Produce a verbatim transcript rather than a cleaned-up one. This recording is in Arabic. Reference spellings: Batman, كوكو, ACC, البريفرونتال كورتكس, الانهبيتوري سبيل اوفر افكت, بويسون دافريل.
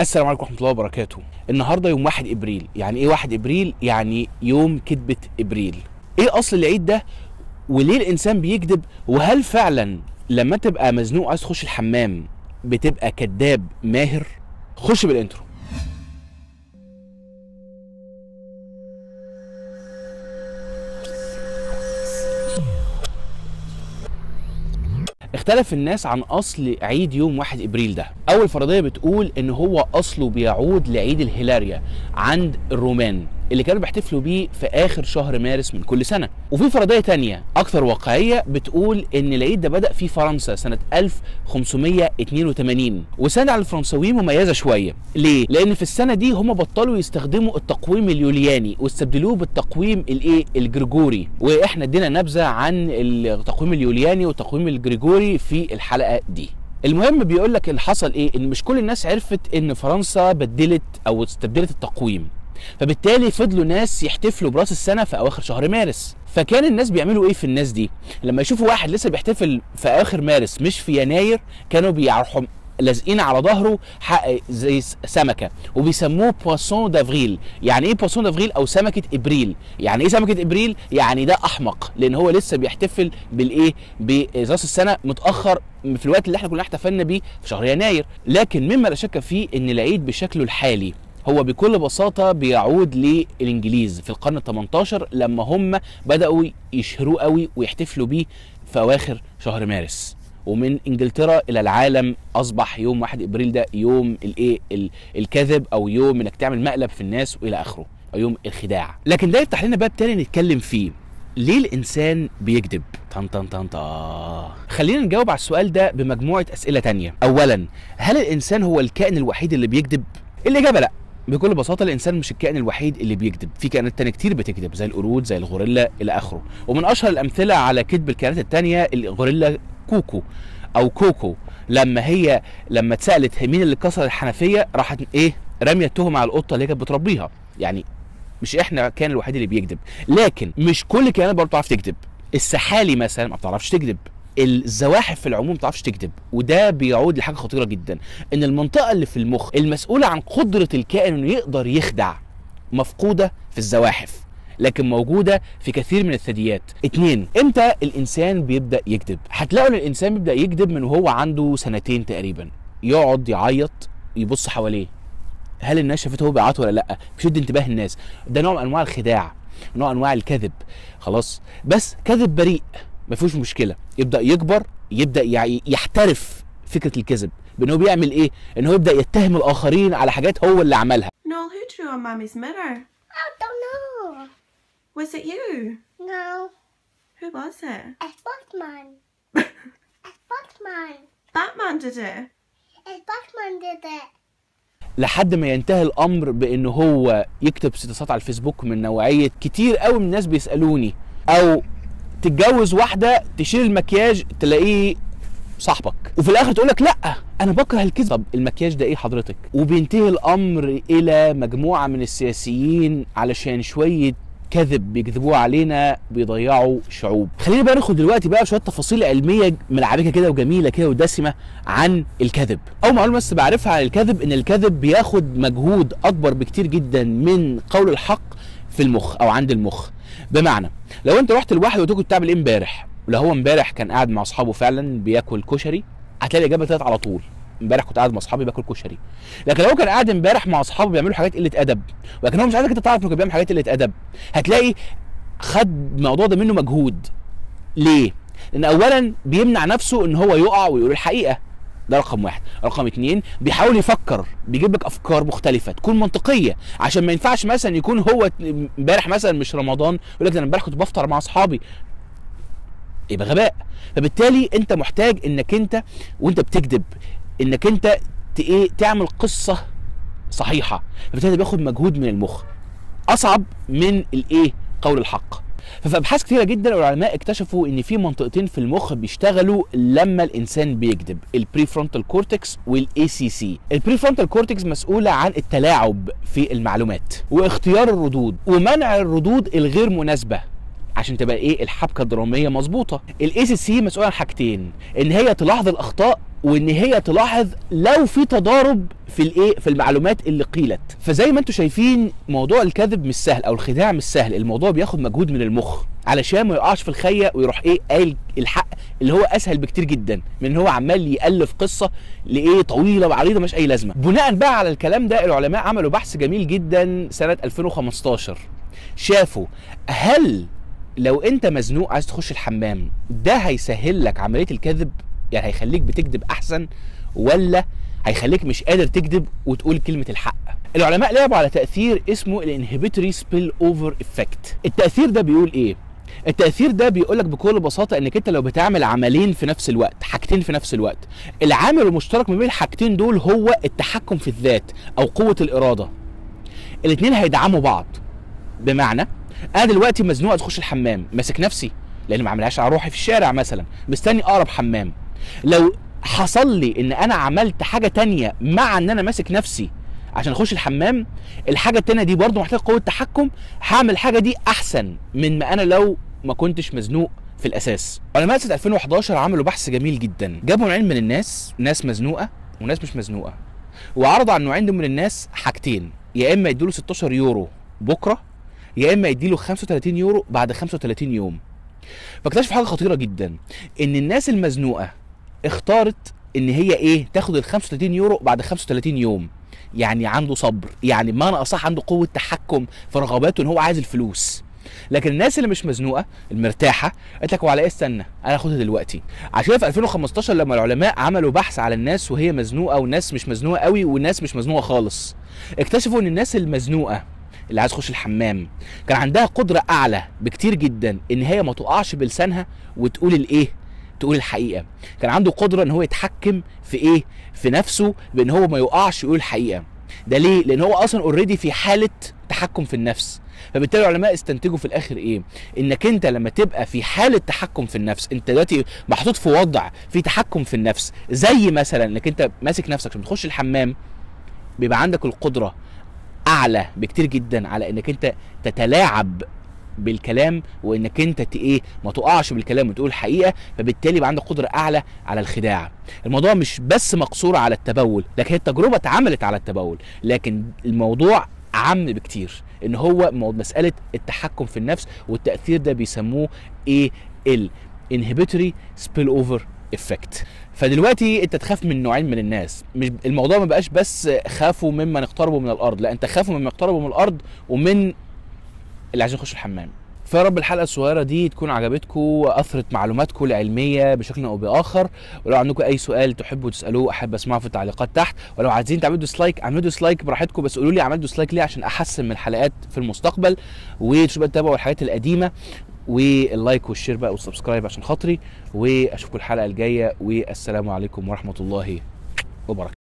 السلام عليكم ورحمه الله وبركاته. النهارده يوم واحد ابريل. يعني ايه واحد ابريل؟ يعني يوم كذبه ابريل. ايه اصل العيد ده؟ وليه الانسان بيكذب؟ وهل فعلا لما تبقى مزنوق عايز تخش الحمام بتبقى كذاب ماهر؟ خش بالانترو. اختلف الناس عن اصل عيد يوم واحد ابريل ده. اول فرضيه بتقول ان هو اصله بيعود لعيد الهلاريا عند الرومان اللي كانوا بيحتفلوا بيه في اخر شهر مارس من كل سنه. وفي فرضيه تانية اكثر واقعيه بتقول ان العيد ده بدا في فرنسا سنه ألف وخمسمية اتنين وتمانين، وسنه على الفرنساويين مميزه شويه. ليه؟ لان في السنه دي هم بطلوا يستخدموا التقويم اليولياني واستبدلوه بالتقويم الايه الجريجوري، واحنا ادينا نبذه عن التقويم اليولياني والتقويم الجريجوري في الحلقه دي. المهم بيقول لك اللي حصل ايه، ان مش كل الناس عرفت ان فرنسا بدلت او استبدلت التقويم، فبالتالي فضلوا ناس يحتفلوا براس السنه في اواخر شهر مارس. فكان الناس بيعملوا ايه في الناس دي؟ لما يشوفوا واحد لسه بيحتفل في اخر مارس مش في يناير، كانوا بيروحوا لازقين على ظهره زي سمكه وبيسموه بويسون دافريل. يعني ايه بويسون دافريل او سمكه ابريل؟ يعني ايه سمكه ابريل؟ يعني ده احمق، لان هو لسه بيحتفل بالايه؟ براس السنه متاخر في الوقت اللي احنا كلنا احتفلنا بيه في شهر يناير. لكن مما لا شك فيه ان العيد بشكله الحالي هو بكل بساطه بيعود للانجليز في القرن التمنتاشر لما هم بداوا يشهروه قوي ويحتفلوا بيه في اواخر شهر مارس. ومن انجلترا الى العالم اصبح يوم واحد ابريل ده يوم الايه الكذب، او يوم انك تعمل مقلب في الناس والى اخره، او يوم الخداع. لكن ده يفتح لنا باب تاني نتكلم فيه، ليه الانسان بيكذب؟ طن طن طن طن. خلينا نجاوب على السؤال ده بمجموعه اسئله تانية. اولا، هل الانسان هو الكائن الوحيد اللي بيكذب؟ الاجابه لا. بكل بساطه الانسان مش الكائن الوحيد اللي بيكذب، في كائنات تانية كتير بتكذب زي القرود زي الغوريلا الى اخره. ومن اشهر الامثله على كذب الكائنات التانية الغوريلا كوكو او كوكو، لما هي لما اتسالت مين اللي كسر الحنفيه راحت ايه راميه التهمه على القطه اللي كانت بتربيها. يعني مش احنا كان الوحيد اللي بيكذب، لكن مش كل الكائنات برضه بتعرف تكذب. السحالي مثلا ما بتعرفش تكذب، الزواحف في العموم ما بتعرفش تكذب، وده بيعود لحاجه خطيره جدا، ان المنطقه اللي في المخ المسؤوله عن قدره الكائن انه يقدر يخدع مفقوده في الزواحف، لكن موجوده في كثير من الثدييات. اتنين، امتى الانسان بيبدا يكذب؟ هتلاقوا ان الانسان بيبدا يكذب من وهو عنده سنتين تقريبا، يقعد يعيط يبص حواليه هل الناس شافته هو بيعيط ولا لا، بيشد انتباه الناس. ده نوع من انواع الخداع، نوع من انواع الكذب. خلاص، بس كذب بريء ما فيهوش مشكله. يبدا يكبر، يبدا يحترف فكره الكذب بان هو بيعمل ايه، ان هو يبدا يتهم الاخرين على حاجات هو اللي عملها. No, who drew on mommy's mirror? I don't know. Was it you? No. Who was it? It's Batman. It's Batman. Batman did it. It's Batman did it. لحد ما ينتهي الامر بان هو يكتب ستاتسات على الفيسبوك من نوعيه كتير قوي من الناس بيسالوني، او تتجوز واحده تشيل المكياج تلاقيه صاحبك، وفي الاخر تقول لك لا انا بكره الكذب. طب المكياج ده ايه حضرتك؟ وبينتهي الامر الى مجموعه من السياسيين علشان شويه كذب بيكذبوه علينا بيضيعوا شعوب. خلينا بقى ناخد دلوقتي بقى شويه تفاصيل علميه ملعبكه كده وجميله كده ودسمه عن الكذب. اول معلومه بس بعرفها عن الكذب، ان الكذب بياخد مجهود اكبر بكتير جدا من قول الحق في المخ او عند المخ. بمعنى لو انت رحت لواحد وقلت له كنت بتعمل ايه امبارح، ولو هو امبارح كان قاعد مع اصحابه فعلا بياكل كشري، هتلاقي الاجابه طلعت على طول امبارح كنت قاعد مع اصحابي باكل كشري. لكن لو كان قاعد امبارح مع اصحابه بيعملوا حاجات قله ادب، ولكن هو مش عايزك انت تعرف انه كان بيعمل حاجات قله ادب، هتلاقي خد الموضوع ده منه مجهود. ليه؟ لان اولا بيمنع نفسه ان هو يقع ويقول الحقيقه، ده رقم واحد. رقم اتنين، بيحاول يفكر، بيجيب لك افكار مختلفه تكون منطقيه، عشان ما ينفعش مثلا يكون هو امبارح مثلا مش رمضان يقول لك انا امبارح كنت بفطر مع اصحابي، يبقى غباء. فبالتالي انت محتاج انك انت وانت بتكذب انك انت ايه تعمل قصه صحيحه، فبالتالي بياخد مجهود من المخ اصعب من الايه قول الحق. ففي ابحاث كتيره جدا العلماء اكتشفوا ان في منطقتين في المخ بيشتغلوا لما الانسان بيكذب، البريفرونتال كورتكس والاي سي سي. البريفرونتال كورتكس مسؤوله عن التلاعب في المعلومات واختيار الردود ومنع الردود الغير مناسبه عشان تبقى ايه الحبكه الدراميه مظبوطه. الاي سي سي مسؤوله عن حاجتين، ان هي تلاحظ الاخطاء وان هي تلاحظ لو في تضارب في الايه في المعلومات اللي قيلت. فزي ما انتم شايفين موضوع الكذب مش سهل او الخداع مش سهل، الموضوع بياخد مجهود من المخ علشان ما يقعش في الخيه ويروح ايه قايل الحق اللي هو اسهل بكتير جدا من ان هو عمال يالف قصه لايه طويله وعريضه مش اي لازمه. بناء بقى على الكلام ده العلماء عملوا بحث جميل جدا سنه ألفين وخمستاشر، شافوا هل لو انت مزنوق عايز تخش الحمام ده هيسهل لك عمليه الكذب، يعني هيخليك بتكذب احسن ولا هيخليك مش قادر تكذب وتقول كلمه الحق. العلماء لعبوا على تاثير اسمه الانهبيتوري سبيل اوفر افكت. التاثير ده بيقول ايه؟ التاثير ده بيقول لك بكل بساطه انك انت لو بتعمل عملين في نفس الوقت، حاجتين في نفس الوقت، العامل المشترك ما بين الحاجتين دول هو التحكم في الذات او قوه الاراده. الاثنين هيدعموا بعض، بمعنى انا دلوقتي مزنوق اخش الحمام، ماسك نفسي لان ما عملهاش على روحي في الشارع مثلا، مستني اقرب حمام. لو حصل لي ان انا عملت حاجه تانية مع ان انا ماسك نفسي عشان اخش الحمام، الحاجه التانية دي برضو محتاجه قوه تحكم، هعمل الحاجه دي احسن من ما انا لو ما كنتش مزنوق في الاساس. علماء سنه ألفين وحداشر عملوا بحث جميل جدا، جابوا نوعين من الناس، ناس مزنوقه وناس مش مزنوقه، وعرضوا على النوعين دول من الناس حاجتين، يا اما يدوا له ستاشر يورو بكره يا اما يديله خمسة وتلاتين يورو بعد خمسة وتلاتين يوم. فاكتشفوا حاجه خطيره جدا، ان الناس المزنوقه اختارت ان هي ايه تاخد ال خمسة وتلاتين يورو بعد خمسة وتلاتين يوم، يعني عنده صبر، يعني بمعنى اصح عنده قوه تحكم في رغباته ان هو عايز الفلوس. لكن الناس اللي مش مزنوقه المرتاحه قالت لك وعلى ايه استنى انا هاخدها دلوقتي. عشان في ألفين وخمستاشر لما العلماء عملوا بحث على الناس وهي مزنوقه والناس مش مزنوقه قوي والناس مش مزنوقه خالص، اكتشفوا ان الناس المزنوقه اللي عايز تخش الحمام كان عندها قدره اعلى بكتير جدا ان هي ما تقعش بلسانها وتقول الايه تقول الحقيقه. كان عنده قدره ان هو يتحكم في ايه في نفسه بان هو ما يقعش يقول الحقيقه. ده ليه؟ لان هو اصلا اوريدي في حاله تحكم في النفس. فبالتالي العلماء استنتجوا في الاخر ايه؟ انك انت لما تبقى في حاله تحكم في النفس، انت دلوقتي محطوط في وضع في تحكم في النفس، زي مثلا انك انت ماسك نفسك عشان تخش الحمام، بيبقى عندك القدره اعلى بكتير جدا على انك انت تتلاعب بالكلام وانك انت ايه ما تقعش بالكلام وتقول الحقيقه، فبالتالي يبقى عندك قدره اعلى على الخداع. الموضوع مش بس مقصور على التبول، لكن هي التجربه اتعملت على التبول، لكن الموضوع عام بكتير ان هو مساله التحكم في النفس، والتاثير ده بيسموه ايه الانهبيتوري سبيل اوفر افكت. فدلوقتي انت تخاف من نوعين من الناس، مش الموضوع ما بقاش بس خافوا ممن اقتربوا من الارض، لا انت خافوا ممن اقتربوا من الارض ومن اللي عايزين يخشوا الحمام. فيا رب الحلقه الصغيره دي تكون عجبتكم واثرت معلوماتكم العلميه بشكل او باخر، ولو عندكم اي سؤال تحبوا تسالوه احب اسمعه في التعليقات تحت، ولو عايزين تعملوا ديسلايك اعملوا ديسلايك براحتكم، بس قولوا لي عملت ديسلايك ليه عشان احسن من الحلقات في المستقبل، وتبقى تتابعوا الحلقات القديمه، واللايك والشير بقى والسبسكرايب عشان خاطري، واشوفكم الحلقه الجايه، والسلام عليكم ورحمه الله وبركاته.